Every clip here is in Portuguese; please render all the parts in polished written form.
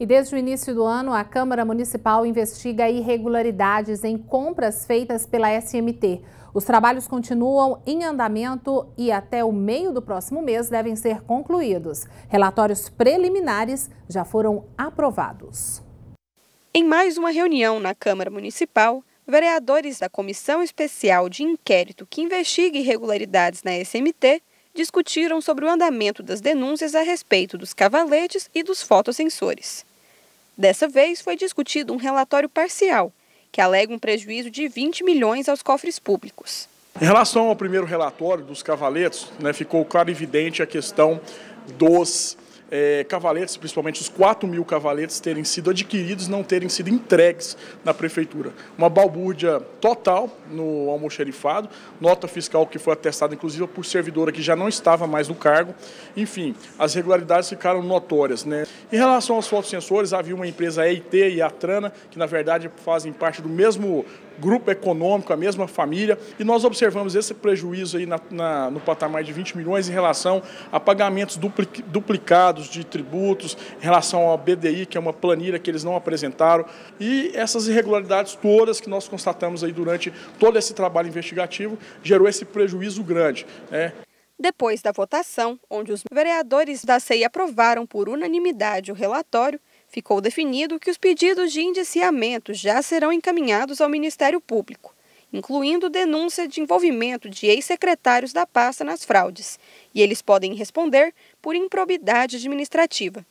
E desde o início do ano, a Câmara Municipal investiga irregularidades em compras feitas pela SMT. Os trabalhos continuam em andamento e até o meio do próximo mês devem ser concluídos. Relatórios preliminares já foram aprovados. Em mais uma reunião na Câmara Municipal, vereadores da Comissão Especial de Inquérito que investiga irregularidades na SMT discutiram sobre o andamento das denúncias a respeito dos cavaletes e dos fotossensores. Dessa vez, foi discutido um relatório parcial, que alega um prejuízo de 20 milhões aos cofres públicos. Em relação ao primeiro relatório dos cavaletes, ficou claro e evidente a questão dos cavaletes, principalmente os 4.000 cavaletes terem sido adquiridos, não terem sido entregues na prefeitura. Uma balbúrdia total no almoxerifado, nota fiscal que foi atestada inclusive por servidora que já não estava mais no cargo. Enfim, as irregularidades ficaram notórias, Em relação aos fotossensores, havia uma empresa, a EIT e a Trana, que na verdade fazem parte do mesmo grupo econômico, a mesma família, e nós observamos esse prejuízo aí no patamar de 20 milhões em relação a pagamentos duplicados de tributos, em relação à BDI, que é uma planilha que eles não apresentaram, e essas irregularidades todas que nós constatamos aí durante todo esse trabalho investigativo gerou esse prejuízo grande, Depois da votação, onde os vereadores da CEI aprovaram por unanimidade o relatório, ficou definido que os pedidos de indiciamento já serão encaminhados ao Ministério Público, incluindo denúncia de envolvimento de ex-secretários da pasta nas fraudes, e eles podem responder por improbidade administrativa.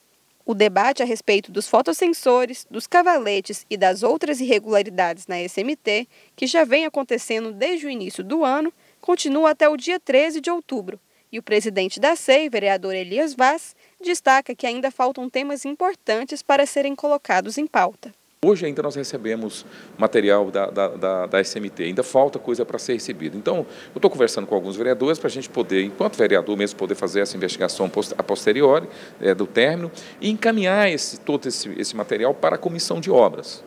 O debate a respeito dos fotossensores, dos cavaletes e das outras irregularidades na SMT, que já vem acontecendo desde o início do ano, continua até o dia 13 de outubro. E o presidente da CEI, vereador Elias Vaz, destaca que ainda faltam temas importantes para serem colocados em pauta. Hoje ainda nós recebemos material da SMT, ainda falta coisa para ser recebida. Então, eu estou conversando com alguns vereadores para a gente poder, enquanto vereador mesmo, poder fazer essa investigação a posteriori do término e encaminhar todo esse material para a comissão de obras,